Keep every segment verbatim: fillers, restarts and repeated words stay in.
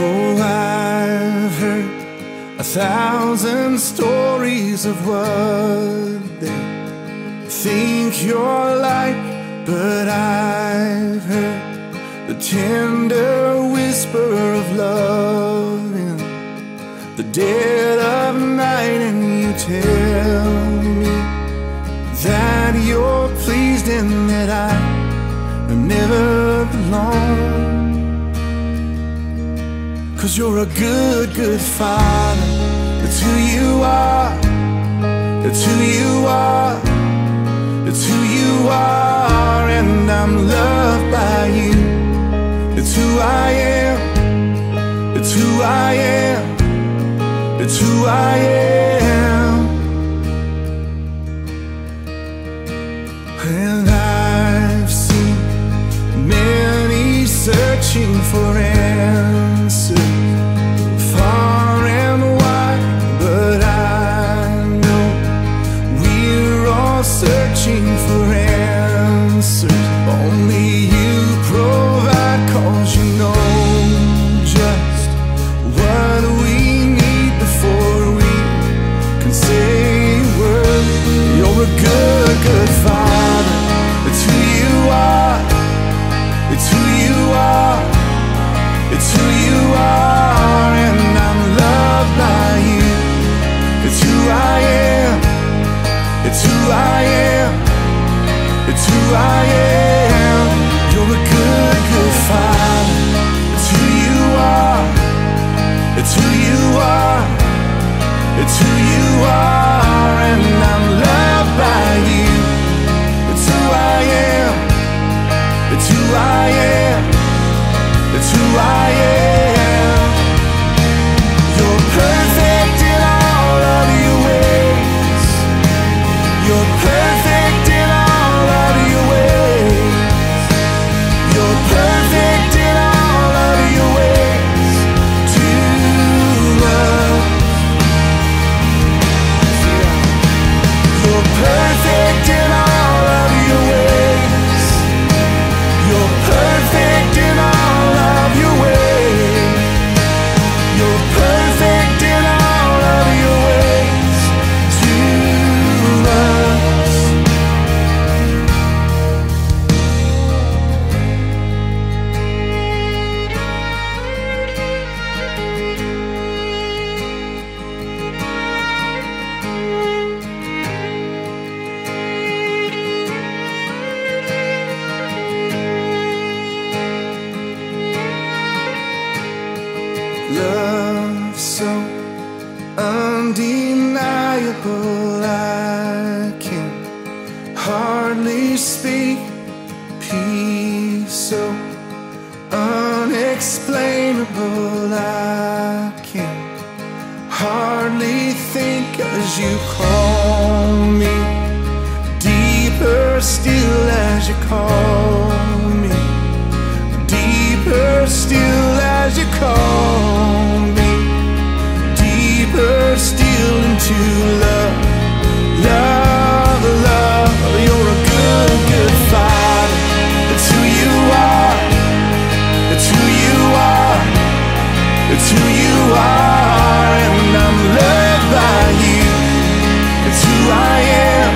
Oh, I've heard a thousand stories of what they think you're like, but I've heard the tender whisper of love in the dead of night, and you tell me that you're pleased and that I am never alone. 'Cause you're a good, good father. That's who you are. That's who you are. That's who you are. And I'm loved by you. It's who I am. It's who I am. It's who I am. And I've seen many searching for answers I am. You're a good, good father. It's who you are. It's who you are. It's who you are. And I'm loved by you. It's who I am. It's who I am. It's who I am. You're perfect in all of your ways. You're perfect in all love so undeniable, I can hardly speak. Peace so unexplainable, I can hardly think as you call me. Deeper still as you call me. Deeper still as you call me. Still into love, love, love. You're a good, good father. It's who you are. It's who you are. It's who you are. And I'm loved by you. It's who I am.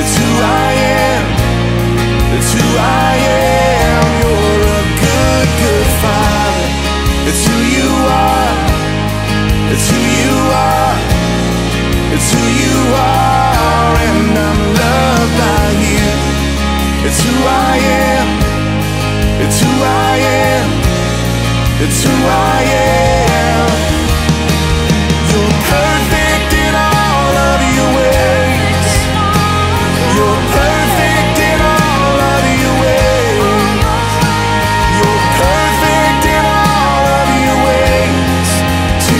It's who I am. It's who I am. You're a good, good father. It's who you are. It's who you are, it's who you are, and I'm loved by you. It's who I am, it's who I am, it's who I am. You're perfect in all of your ways. You're perfect in all of your ways. You're perfect in all of your ways.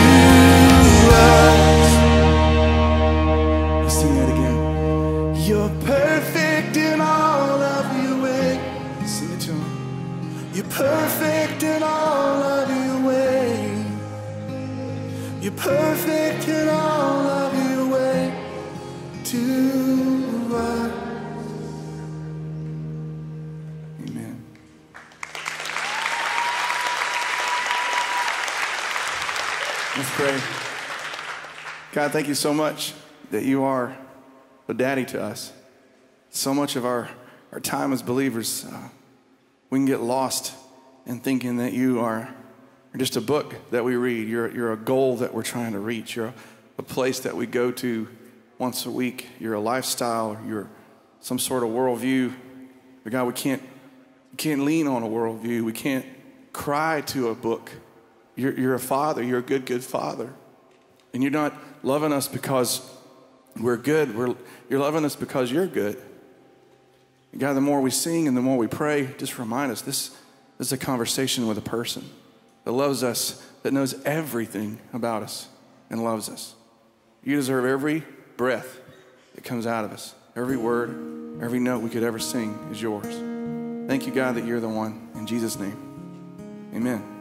Let's sing that again. You're perfect in all of your ways. Sing it to him. You're perfect in all of your ways. You're perfect in all of your ways to us. Amen. Let's pray. God, thank you so much that you are a daddy to us. So much of our, our time as believers, uh, we can get lost in thinking that you are just a book that we read. You're, you're a goal that we're trying to reach. You're a, a place that we go to once a week. You're a lifestyle. You're some sort of worldview. But God, we can't, we can't lean on a worldview. We can't cry to a book. You're, you're a father. You're a good, good father. And you're not loving us because we're good. We're, you're loving us because you're good. And God, the more we sing and the more we pray, just remind us this, this is a conversation with a person that loves us, that knows everything about us and loves us. You deserve every breath that comes out of us. Every word, every note we could ever sing is yours. Thank you, God, that you're the one. In Jesus' name, amen.